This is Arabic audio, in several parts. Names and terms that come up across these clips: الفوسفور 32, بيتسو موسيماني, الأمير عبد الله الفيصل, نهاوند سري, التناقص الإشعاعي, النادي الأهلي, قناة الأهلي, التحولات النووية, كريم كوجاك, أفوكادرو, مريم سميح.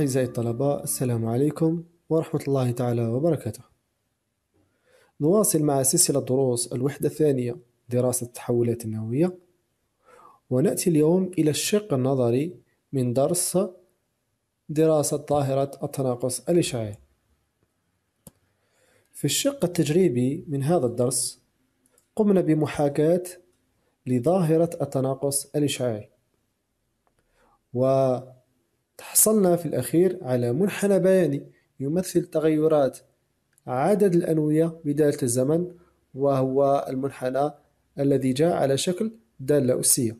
أعزائي الطلبة، السلام عليكم ورحمة الله تعالى وبركاته. نواصل مع سلسلة دروس الوحدة الثانية دراسة التحولات النووية، ونأتي اليوم إلى الشق النظري من درس دراسة ظاهرة التناقص الإشعاعي. في الشق التجريبي من هذا الدرس قمنا بمحاكاة لظاهرة التناقص الإشعاعي، وتحصلنا في الأخير على منحنى بياني يمثل تغيرات عدد الأنوية بدالة الزمن، وهو المنحنى الذي جاء على شكل دالة أسية.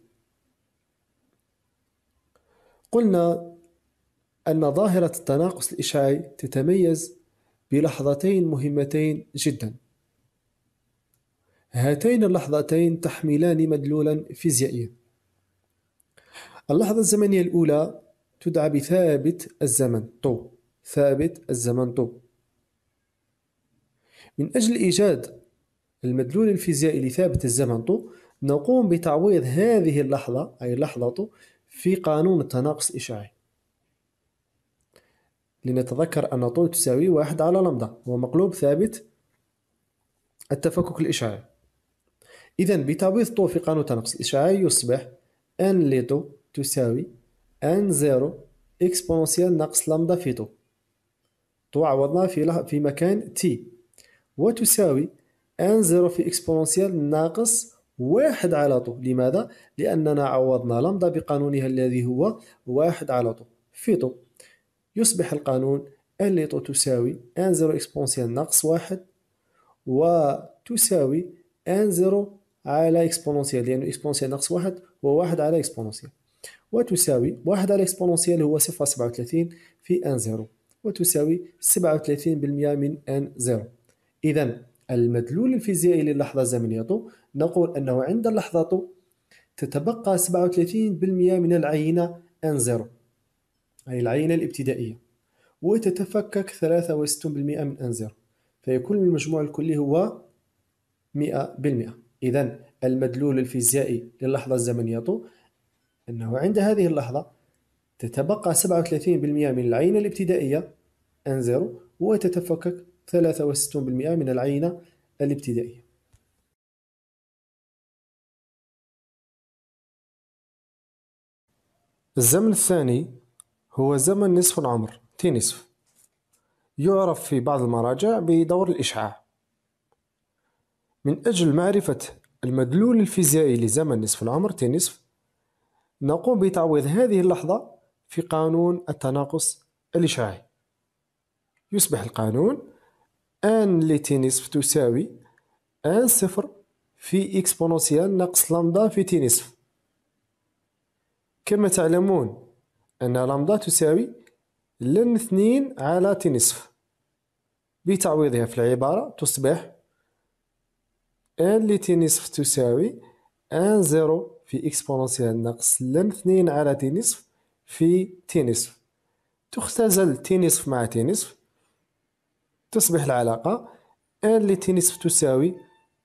قلنا أن ظاهرة التناقص الإشعاعي تتميز بلحظتين مهمتين جدا، هاتين اللحظتين تحملان مدلولا فيزيائيا. اللحظة الزمنية الأولى تدعى بثابت الزمن طو، ثابت الزمن طو. من أجل إيجاد المدلول الفيزيائي لثابت الزمن طو نقوم بتعويض هذه اللحظة، أي لحظة طو، في قانون التناقص الإشعاعي. لنتذكر أن طو تساوي 1 على لمدة، ومقلوب ثابت التفكك الإشعاعي. إذن بتعويض طو في قانون التناقص الإشعاعي يصبح n لطو تساوي n0 إكسبونسيال ناقص لمدة في طو. طو عوضناه في مكان t، وتساوي n0 في إكسبونسيال ناقص 1 على طو. لماذا؟ لأننا عوضنا لمدة بقانونها الذي هو 1 على طو في طو. يصبح القانون ان لطو تساوي n0 إكسبونسيال ناقص 1 وتساوي n0 على إكسبونسيال، لأنه إكسبونسيال ناقص 1 و1 على إكسبونسيال، وتساوي 1 على إكسبونسيال هو 0.37 في n0، وتساوي 37% من n0. إذن المدلول الفيزيائي للحظة الزمنية طو نقول أنه عند اللحظة طو تتبقى 37% من العينة n0، أي العينة الابتدائية، وتتفكك 63% من n0، فيكون المجموع الكلي هو 100%. إذن المدلول الفيزيائي للحظة الزمنية طو أنه عند هذه اللحظة تتبقى 37% من العينة الابتدائية n0 وتتفكك 63% من العينة الابتدائية. الزمن الثاني هو زمن نصف العمر تي نصف، يعرف في بعض المراجع بدور الإشعاع. من أجل معرفة المدلول الفيزيائي لزمن نصف العمر تي نصف نقوم بتعويض هذه اللحظة في قانون التناقص الإشعاعي. يصبح القانون ان لتي نصف تساوي ان صفر في إكسبونسيال ناقص لمدا في تي نصف. كما تعلمون أن لمدا تساوي لن 2 على تي نصف، بتعويضها في العبارة تصبح ان لتي نصف تساوي ان زيرو في إكسبونسيال ناقص لن 2 على تي نصف في تي نصف. تختزل تي نصف مع تي نصف، تصبح العلاقة ان لتي نصف تساوي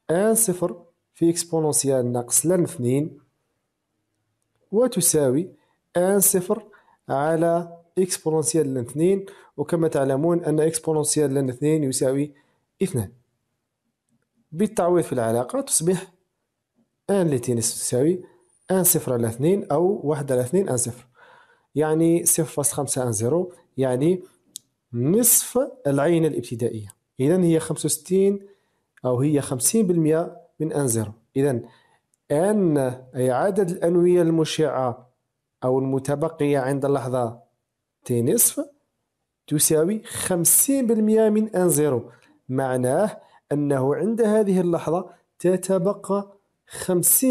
ان صفر في إكسبونسيال ناقص لن 2 وتساوي ان صفر على إكسبونسيال لن 2، وكما تعلمون أن إكسبونسيال لن 2 يساوي 2. بالتعويض في العلاقة تصبح ان لتي نصف تساوي ان صفر على 2 أو 1 على 2 ان صفر، يعني 0.5 ان زيرو، يعني نصف العينة الابتدائية. إذن هي 65 أو هي 50% من ان زيرو. إذن ان أي عدد الأنوية المشعة أو المتبقية عند اللحظة تي نصف تساوي 50% من ان زيرو، معناه أنه عند هذه اللحظة تتبقى 50%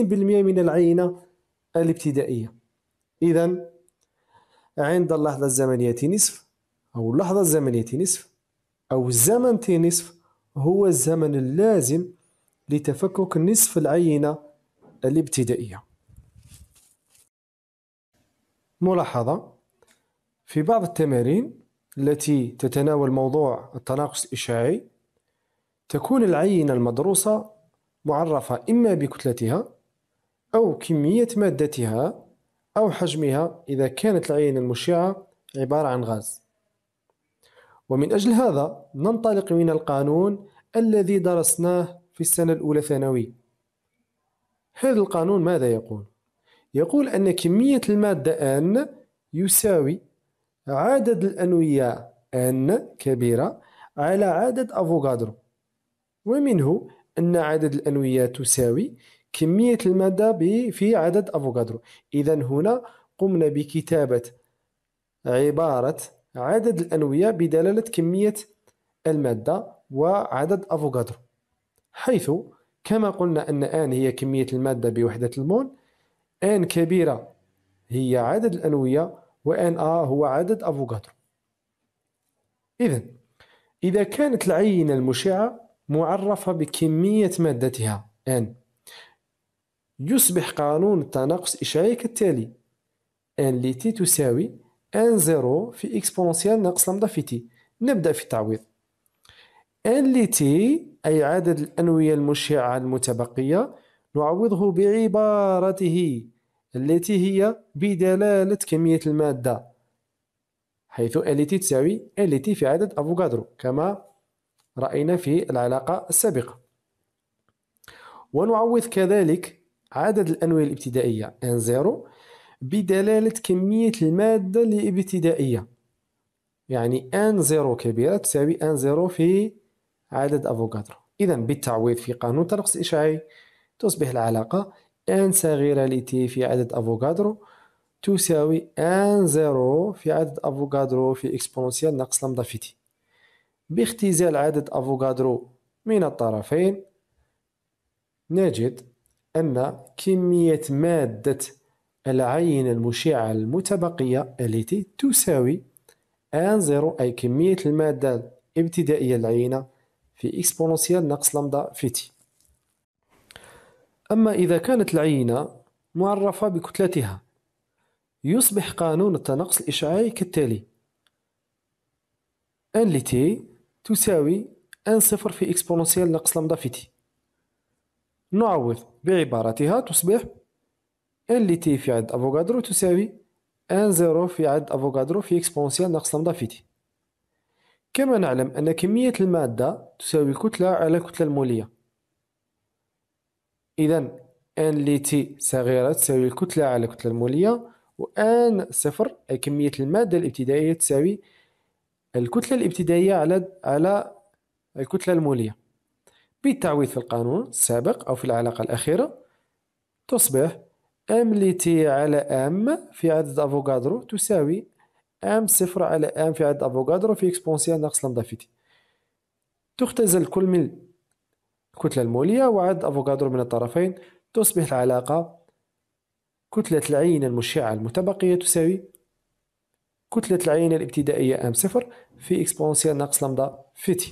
من العينة الابتدائية. إذن عند اللحظة الزمنية تي نصف أو اللحظة الزمنية تي نصف أو الزمن تي نصف هو الزمن اللازم لتفكك نصف العينة الابتدائية. ملاحظة: في بعض التمارين التي تتناول موضوع التناقص الإشعاعي تكون العينة المدروسة معرفة إما بكتلتها أو كمية مادتها أو حجمها إذا كانت العينة المشعة عبارة عن غاز. ومن أجل هذا ننطلق من القانون الذي درسناه في السنة الأولى ثانوي. هذا القانون ماذا يقول؟ يقول أن كمية المادة N يساوي عدد الأنوية N كبيرة على عدد أفوكادرو، ومنه أن عدد الأنوية تساوي كمية المادة في عدد أفوكادرو. إذن هنا قمنا بكتابة عبارة عدد الأنوية بدلالة كمية المادة وعدد أفوكادرو، حيث كما قلنا أن N هي كمية المادة بوحدة المول، N كبيرة هي عدد الأنوية، وN هو عدد أفوكادرو. إذا كانت العينة المشعة معرفة بكمية مادتها N، يصبح قانون التناقص الإشعاعي كالتالي: N لT تساوي N0 في إكسبونسيال ناقص لمدة في T. نبدأ في التعويض. N لT أي عدد الأنوية المشعة المتبقية، نعوضه بعبارته التي هي بدلالة كمية المادة، حيث L T تساوي L T في عدد أفوكادرو كما رأينا في العلاقة السابقة. ونعوض كذلك عدد الأنوية الابتدائية N0 بدلالة كمية المادة الابتدائية، يعني N0 كبيرة تساوي N0 في عدد أفوكادرو. إذن بالتعويض في قانون التناقص الإشعاعي تصبح العلاقة N صغيرة لT في عدد أفوكادرو تساوي N0 في عدد أفوكادرو في إكسبونسيال ناقص لمدة في T، باختزال عدد أفوكادرو من الطرفين نجد أن كمية مادة العينة المشعة المتبقية LT تساوي N0 أي كمية المادة الابتدائية العينة في إكسبونسيال ناقص لمدة في T. أما إذا كانت العينة معرفة بكتلتها يصبح قانون التناقص الإشعاعي كالتالي: N لT تساوي N0 في إكسبونسيال ناقص لمدة في T، نعوض بعبارتها تصبح N لT في عدد أفوكادرو تساوي N0 في عدد أفوكادرو في إكسبونسيال ناقص لمدة في T. كما نعلم أن كمية المادة تساوي كتلة على كتلة المولية، إذن N لT صغيرة تساوي الكتلة على كتلة المولية، وآن صفر أي كمية المادة الابتدائية تساوي الكتلة الابتدائية على الكتلة المولية. بالتعويض في القانون السابق أو في العلاقة الأخيرة تصبح M لT على M في عدد أفوكادرو تساوي M0 على M في عدد أفوكادرو في إكسبونسيال ناقص لمدة في T. تختزل كل من الكتلة المولية وعدد أفوكادرو من الطرفين، تصبح العلاقة كتلة العينة المشعة المتبقية تساوي كتلة العينة الابتدائية M0 في إكسبونسيال ناقص لمدة في T.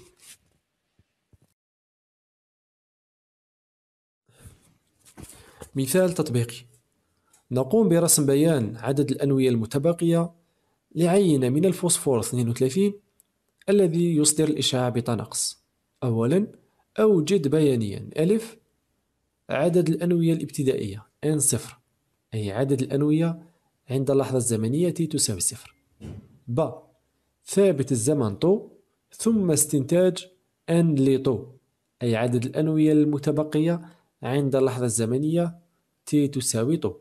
مثال تطبيقي: نقوم برسم بيان عدد الأنوية المتبقية لعينة من الفوسفور 32 الذي يصدر الإشعاع بتناقص. أولا أوجد بيانيا: ألف عدد الأنوية الابتدائية N0 أي عدد الأنوية عند اللحظة الزمنية تساوي 0. ب ثابت الزمن طو ثم استنتاج N لطو أي عدد الأنوية المتبقية عند اللحظة الزمنية T تساوي طو.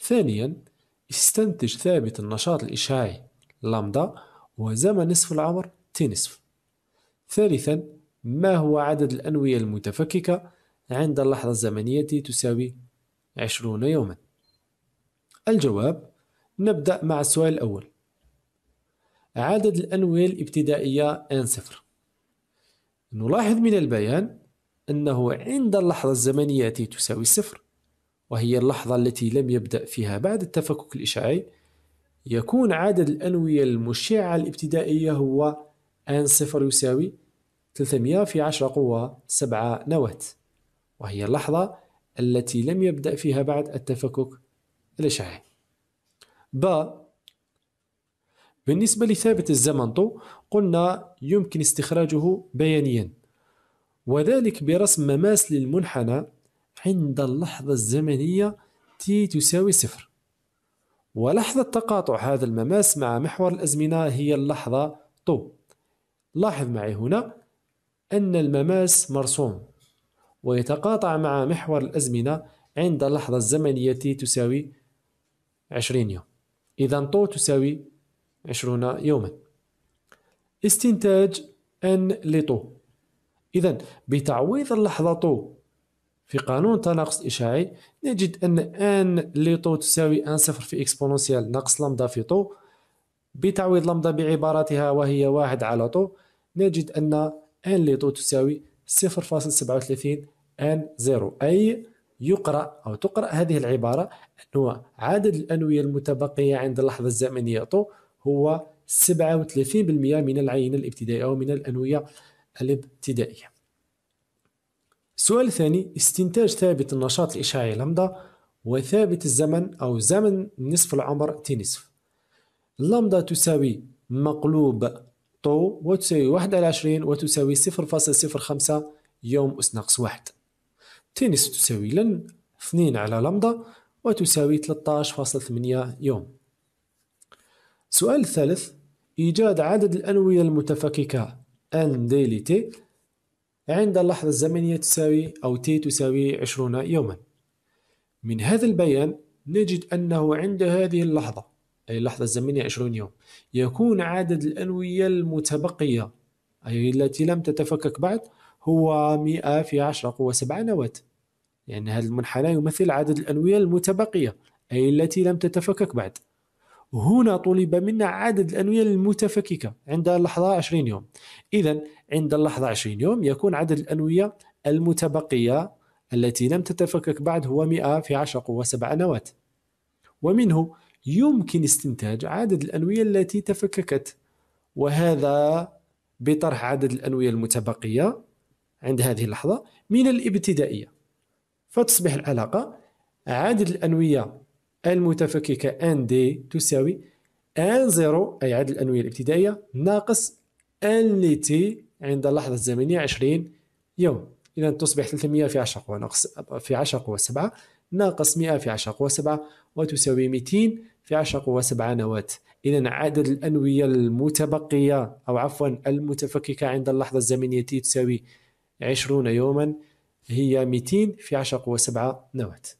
ثانيا استنتج ثابت النشاط الإشعاعي لامدا وزمن نصف العمر T نصف. ثالثا ما هو عدد الأنوية المتفككة عند اللحظة الزمنية T تساوي 20 يوما. الجواب: نبدأ مع السؤال الأول. عدد الأنوية الابتدائية N0. نلاحظ من البيان أنه عند اللحظة الزمنية T تساوي 0، وهي اللحظة التي لم يبدأ فيها بعد التفكك الإشعاعي، يكون عدد الأنوية المشعة الابتدائية هو N0 يساوي 300 في 10^7 نواة، وهي اللحظة التي لم يبدأ فيها بعد التفكك الإشعاعي. ب بالنسبة لثابت الزمن طو قلنا يمكن استخراجه بيانيا، وذلك برسم مماس للمنحنى عند اللحظة الزمنية T تساوي 0، ولحظة تقاطع هذا المماس مع محور الأزمنة هي اللحظة طو. لاحظ معي هنا أن المماس مرسوم ويتقاطع مع محور الأزمنة عند اللحظة الزمنية تساوي 20 يوم. إذا طو تساوي 20 يوما. استنتاج أن لطو. إذا بتعويض اللحظة طو في قانون التناقص الإشعاعي نجد أن لطو تساوي أن صفر في إكسبوننسيال ناقص لمدا في طو. بتعويض لمدا بعبارتها وهي 1 على طو نجد أن لطو تساوي 0.37 أن زيرو، أي يقرأ أو تقرأ هذه العبارة أنه عدد الأنوية المتبقية عند اللحظة الزمنية طو هو 37% من العينة الابتدائية أو من الأنوية الابتدائية. السؤال الثاني استنتاج ثابت النشاط الإشعاعي لمدا وثابت الزمن أو زمن نصف العمر تي نصف. لمدا تساوي مقلوب طو وتساوي 1 على 20 وتساوي 0.05 يوم أس ناقص 1. تي نصف تساوي لن 2 على لمدا وتساوي 13.8 يوم. السؤال الثالث إيجاد عدد الأنوية المتفككة أن ديلي تي عند اللحظة الزمنية تساوي أو تي تساوي 20 يوما. من هذا البيان نجد أنه عند هذه اللحظة أي اللحظة الزمنية 20 يوم يكون عدد الأنوية المتبقية أي التي لم تتفكك بعد هو 100 في 10^7 نواة، لأن هذا المنحنى يمثل عدد الأنوية المتبقية أي التي لم تتفكك بعد. هنا طلب منا عدد الأنوية المتفككة عند اللحظة 20 يوم. إذا عند اللحظة 20 يوم يكون عدد الأنوية المتبقية التي لم تتفكك بعد هو 100 في 10^7 نواة، ومنه يمكن استنتاج عدد الأنوية التي تفككت، وهذا بطرح عدد الأنوية المتبقية عند هذه اللحظة من الابتدائية، فتصبح العلاقة عدد الأنوية المتفككة ان دي تساوي ان زيرو أي عدد الأنوية الابتدائية ناقص ان لي تي عند اللحظة الزمنية 20 يوم. إذا تصبح 300 في 10^7 ناقص 100 في 10^7 وتساوي 200 في 10^7 نواة. إذا عدد الأنوية المتبقية أو عفوا المتفككة عند اللحظة الزمنية تساوي 20 يوما هي 200 في 10^7 نواة.